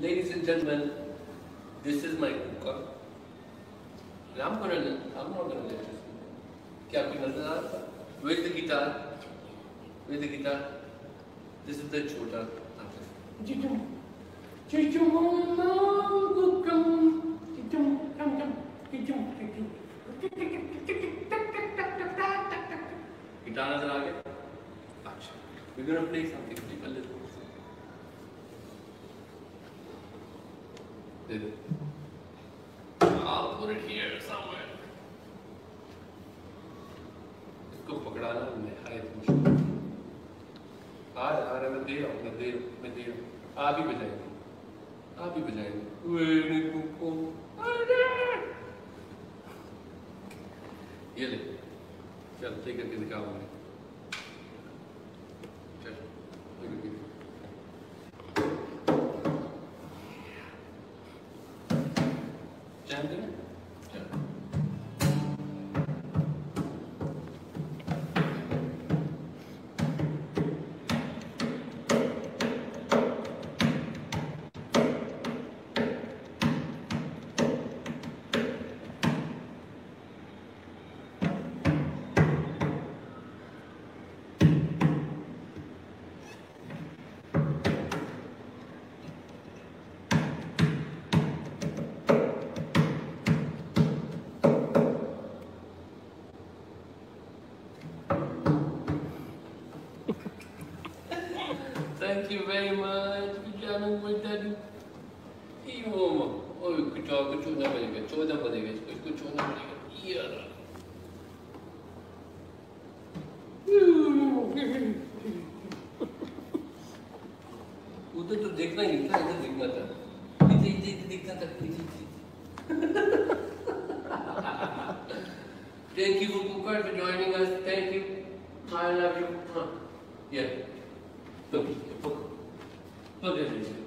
Ladies and gentlemen, this is my cooker, and I'm not gonna let this go. Kya aapko nazar aa raha hai? Where's the guitar? This is the chota guitar nazar aa gaya. Acha, we're gonna play something a little. I'll put it here somewhere. इसको पकड़ाना निहायत मुश्किल है। आ रहा मैं दे आप ही बजाएंगे। Very कुको। ये ले, चल ठीक है किधर काम है। Thank you very much. Thank you for joining us. Thank you. I love you. Yeah. Look at this.